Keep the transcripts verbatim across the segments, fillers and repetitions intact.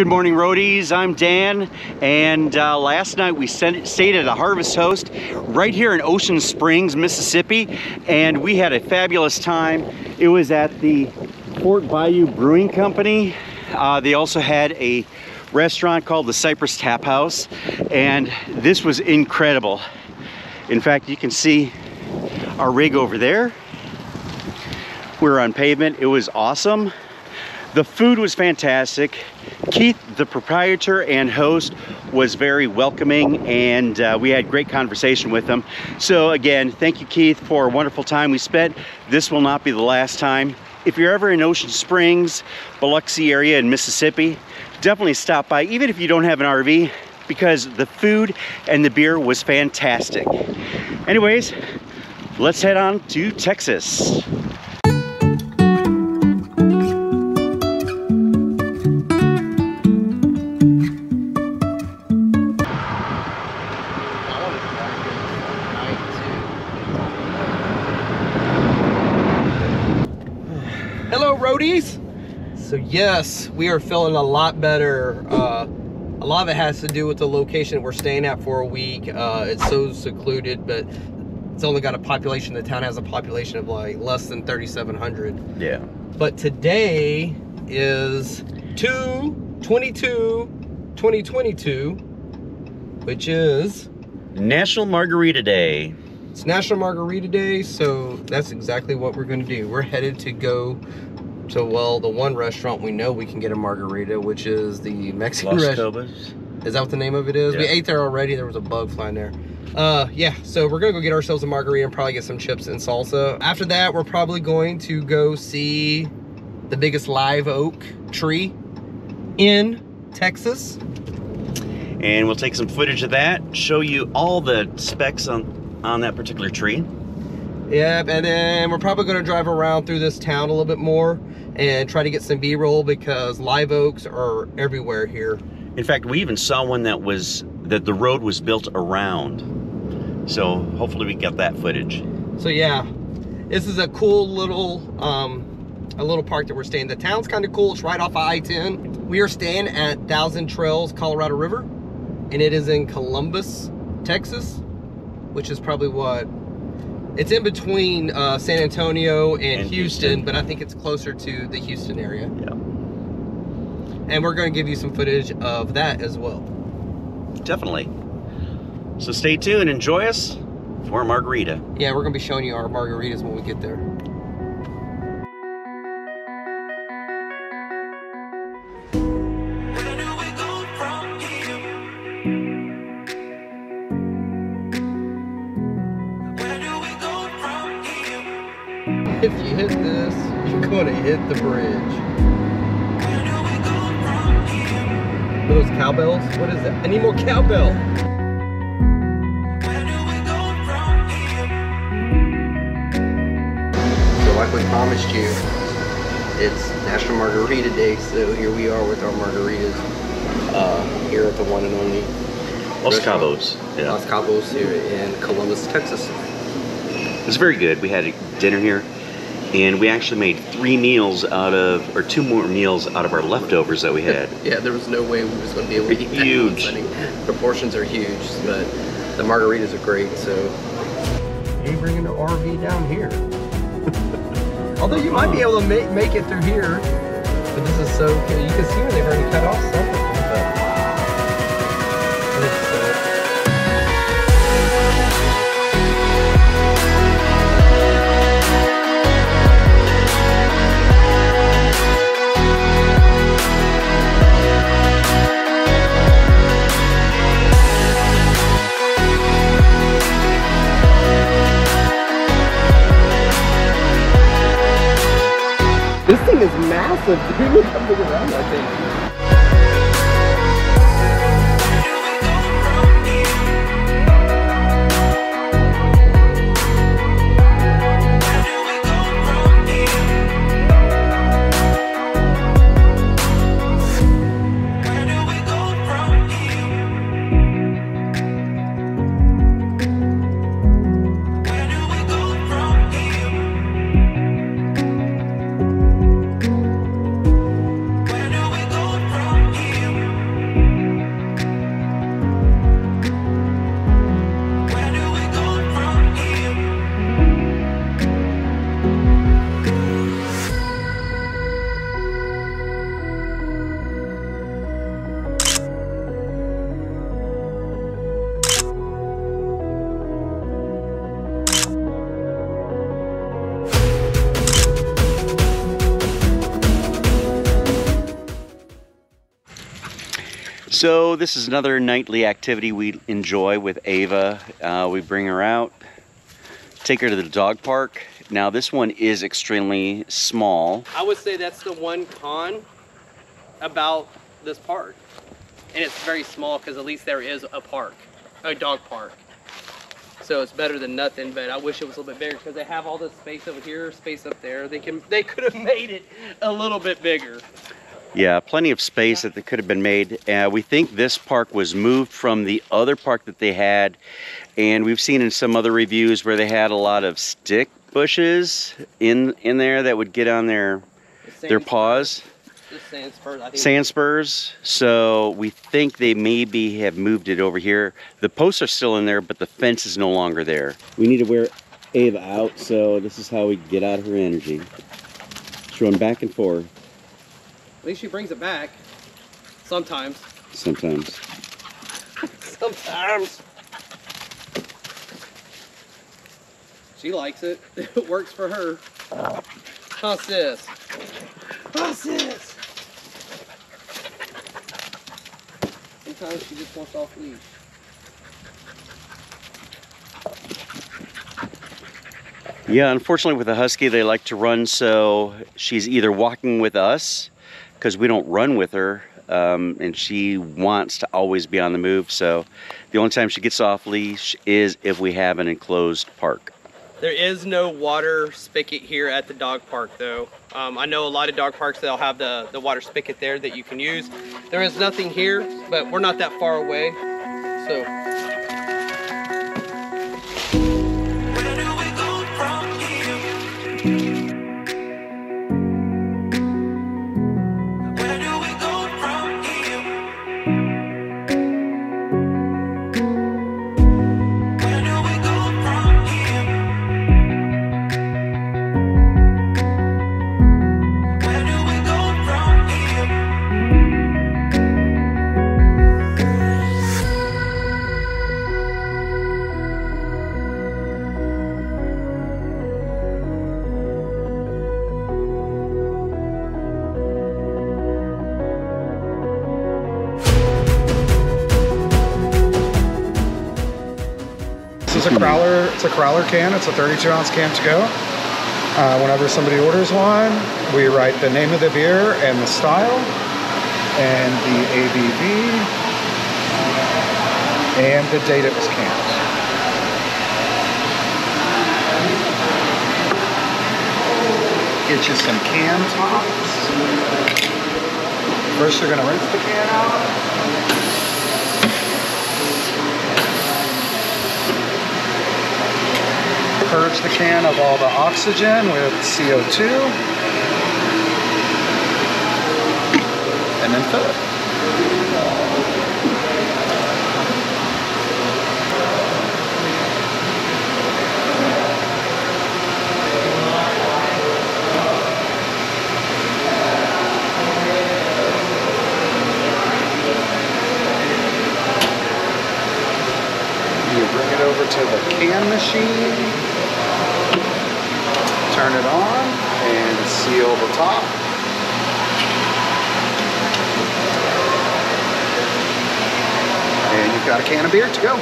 Good morning, roadies. I'm Dan, and uh, last night we sent, stayed at a Harvest Host right here in Ocean Springs, Mississippi, and we had a fabulous time. It was at the Fort Bayou Brewing Company. Uh, they also had a restaurant called the Cypress Tap House, and this was incredible. In fact, you can see our rig over there. We're on pavement. It was awesome. The food was fantastic. Keith, the proprietor and host, was very welcoming, and uh, we had great conversation with him. So again, thank you, Keith, for a wonderful time we spent. This will not be the last time. If you're ever in Ocean Springs, Biloxi area in Mississippi, definitely stop by, even if you don't have an R V, because the food and the beer was fantastic. Anyways, let's head on to Texas. So yes, we are feeling a lot better. Uh, a lot of it has to do with the location we're staying at for a week. Uh, it's so secluded, but it's only got a population. The town has a population of like less than thirty-seven hundred. Yeah. But today is two twenty-two twenty twenty-two, which is National Margarita Day. It's National Margarita Day, so that's exactly what we're going to do. We're headed to go So, well, the one restaurant we know we can get a margarita, which is the Mexican restaurant. Los Cabos. Is that what the name of it is? Yeah. We ate there already. There was a bug flying there. Uh, yeah, so we're going to go get ourselves a margarita and probably get some chips and salsa. After that, we're probably going to go see the biggest live oak tree in Texas. And we'll take some footage of that, show you all the specs on, on that particular tree. Yep, and then we're probably going to drive around through this town a little bit more and try to get some B-roll, because live oaks are everywhere here. In fact, we even saw one that was that the road was built around. So hopefully we got that footage. So yeah, this is a cool little um, a little park that we're staying. The town's kind of cool. It's right off of I ten. We are staying at Thousand Trails Colorado River, and it is in Columbus, Texas, which is probably what. It's in between uh, San Antonio and, and Houston, Houston, but I think it's closer to the Houston area. Yeah. And we're going to give you some footage of that as well. Definitely. So stay tuned and enjoy us for a margarita. Yeah, we're going to be showing you our margaritas when we get there. If you hit this, you're going to hit the bridge. Those cowbells? What is that? I need more cowbell! So like we promised you, it's National Margarita Day, so here we are with our margaritas. Uh, here at the one and only Los Cabos. Yeah. Los Cabos here in Columbus, Texas. It's very good. We had dinner here. And we actually made three meals out of, or two more meals out of our leftovers that we had. Yeah, there was no way we was going to be able to eat that. Huge. The portions are huge, but the margaritas are great, so. Hey, bringing the R V down here. Although you might be able to make, make it through here. But this is so, you can see where they've already cut off something. This thing is massive, dude. Look how big around that thing. So this is another nightly activity we enjoy with Ava. Uh, we bring her out, take her to the dog park. Now this one is extremely small. I would say that's the one con about this park. And it's very small because at least there is a park, a dog park. So it's better than nothing, but I wish it was a little bit bigger because they have all this space over here, space up there. They can, they could have made it a little bit bigger. Yeah, plenty of space that could have been made. Uh, we think this park was moved from the other park that they had. And we've seen in some other reviews where they had a lot of stick bushes in in there that would get on their, the their paws. The sand spurs, I think. Sand spurs. So we think they maybe have moved it over here. The posts are still in there, but the fence is no longer there. We need to wear Ava out, so this is how we get out of her energy. She's running back and forth. At least she brings it back. Sometimes. Sometimes. Sometimes. She likes it. It works for her. How's this? How's this? Sometimes she just wants off leash. Yeah, unfortunately with a husky, they like to run, so she's either walking with us because we don't run with her, um, and she wants to always be on the move. So the only time she gets off leash is if we have an enclosed park. There is no water spigot here at the dog park though. Um, I know a lot of dog parks, they'll have the, the water spigot there that you can use. There is nothing here, but we're not that far away, so. It's a crowler, it's a crowler can. It's a thirty-two ounce can to go. Uh, whenever somebody orders one, we write the name of the beer and the style and the A B V and the date it was canned. Get you some can tops. First, you're gonna rinse the can out. Purge the can of all the oxygen with C O two, and then fill it. You bring it over to the can machine. Turn it on and seal the top. And you've got a can of beer to go.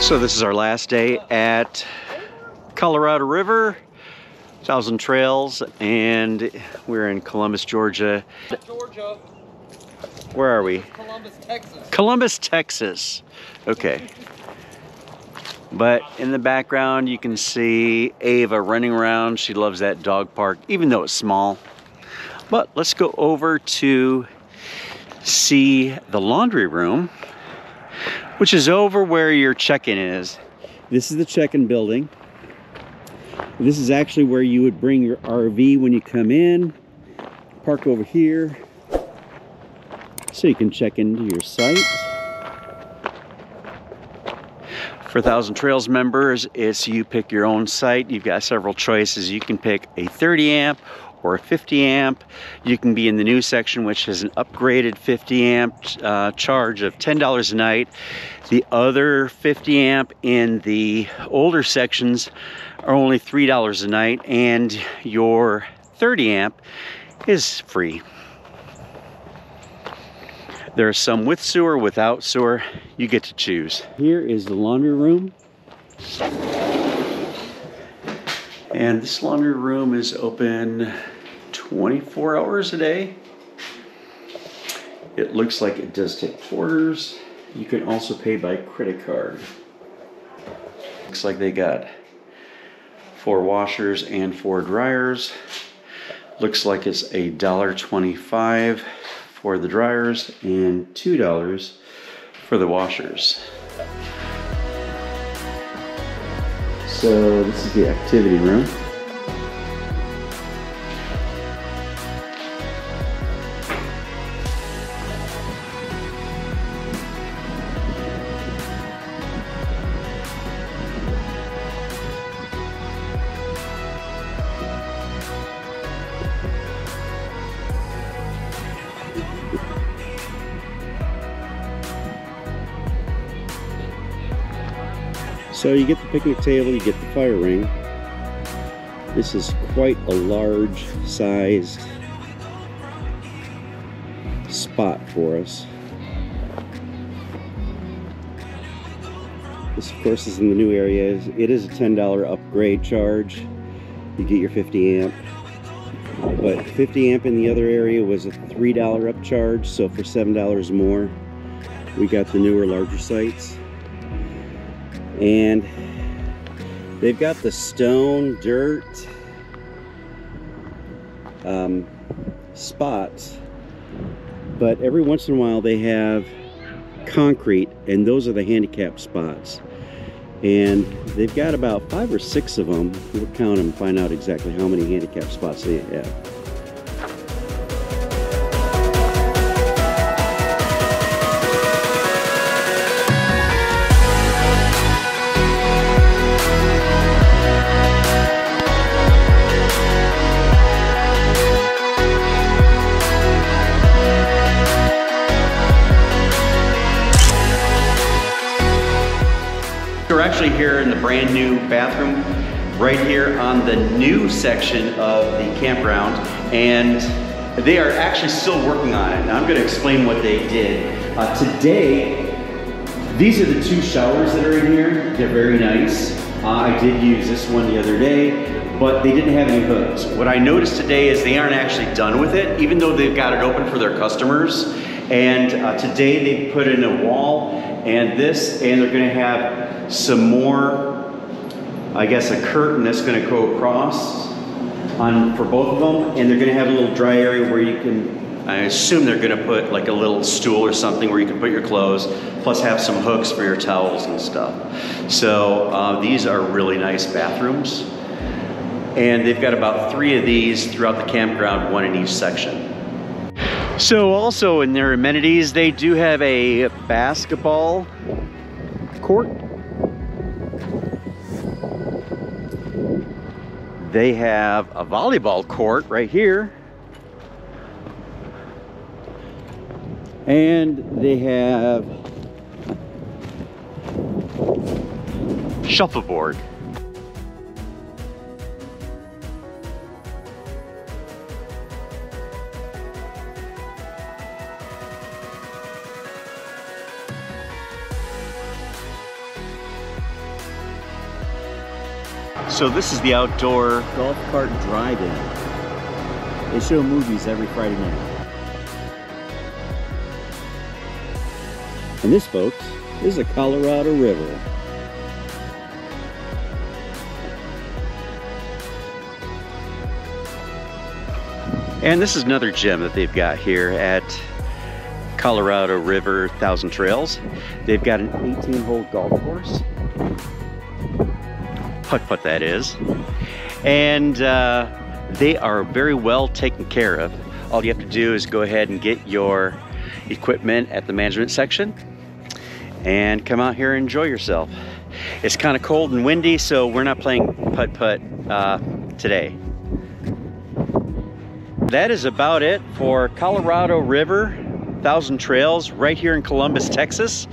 So this is our last day at Colorado River, Thousand Trails, and we're in Columbus, Georgia. Georgia. Where are we? Columbus, Texas. Columbus, Texas. Okay. But in the background, you can see Ava running around. She loves that dog park, even though it's small. But let's go over to see the laundry room, which is over where your check-in is. This is the check-in building. This is actually where you would bring your R V when you come in. Park over here. So you can check into your site. For Thousand Trails members, it's you pick your own site. You've got several choices. You can pick a thirty amp or a fifty amp. You can be in the new section, which is an upgraded fifty amp uh, charge of ten dollars a night. The other fifty amp in the older sections are only three dollars a night, and your thirty amp is free. There are some with sewer, without sewer. You get to choose. Here is the laundry room. And this laundry room is open twenty-four hours a day. It looks like it does take quarters. You can also pay by credit card. Looks like they got four washers and four dryers. Looks like it's a dollar twenty-five for the dryers and two dollars for the washers. So this is the activity room. So you get the picnic table, you get the fire ring. This is quite a large sized spot for us. This, of course, is in the new area. It is a ten dollar upgrade charge. You get your fifty amp. But fifty amp in the other area was a three dollar upcharge, so for seven dollars more, we got the newer, larger sites. And they've got the stone dirt um, spots, but every once in a while they have concrete, and those are the handicap spots. And they've got about five or six of them. We'll count them and find out exactly how many handicap spots they have. Here in the brand new bathroom right here on the new section of the campground, and they are actually still working on it. Now I'm going to explain what they did. Uh, today, these are the two showers that are in here. They're very nice. Uh, I did use this one the other day, but they didn't have any hoods. What I noticed today is they aren't actually done with it, even though they've got it open for their customers. And uh, today they put in a wall and this, and they're going to have some more, I guess, a curtain that's going to go across on for both of them, and they're going to have a little dry area where you can, I assume they're going to put like a little stool or something where you can put your clothes, plus have some hooks for your towels and stuff. So uh, these are really nice bathrooms, and they've got about three of these throughout the campground, one in each section. So also in their amenities, they do have a basketball court. They have a volleyball court right here. And they have shuffleboard. So this is the outdoor golf cart drive-in. They show movies every Friday night. And this, folks, is the Colorado River. And this is another gem that they've got here at Colorado River Thousand Trails. They've got an eighteen hole golf course. Putt-putt, that is. And uh, they are very well taken care of. All you have to do is go ahead and get your equipment at the management section and come out here and enjoy yourself. It's kind of cold and windy, so we're not playing putt-putt uh, today. that is about it for Colorado River, Thousand Trails, right here in Columbus, Texas.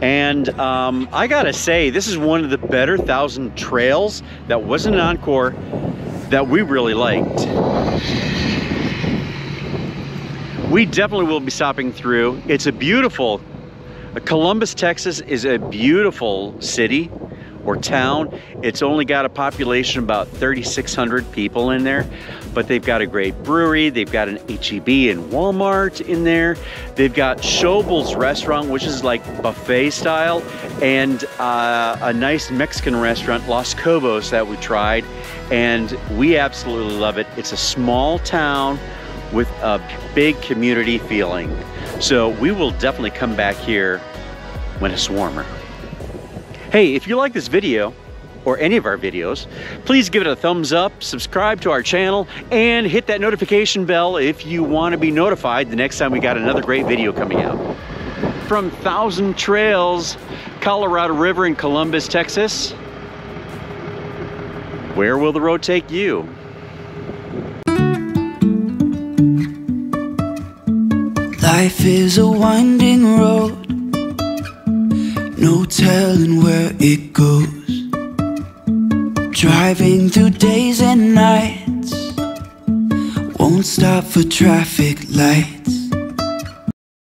And um, I gotta say, this is one of the better Thousand Trails that wasn't an encore that we really liked. We definitely will be stopping through. It's a beautiful, Columbus, Texas is a beautiful city or town. It's only got a population of about thirty-six hundred people in there, but they've got a great brewery. They've got an H E B and Walmart in there. They've got Schobel's Restaurant, which is like buffet style, and uh, a nice Mexican restaurant, Los Cabos, that we tried, and we absolutely love it. It's a small town with a big community feeling. So we will definitely come back here when it's warmer. Hey, if you like this video or any of our videos, please give it a thumbs up, subscribe to our channel, and hit that notification bell if you want to be notified the next time we got another great video coming out. From Thousand Trails, Colorado River in Columbus, Texas, where will the road take you? Life is a winding road, no telling where it goes. Driving through days and nights, won't stop for traffic lights.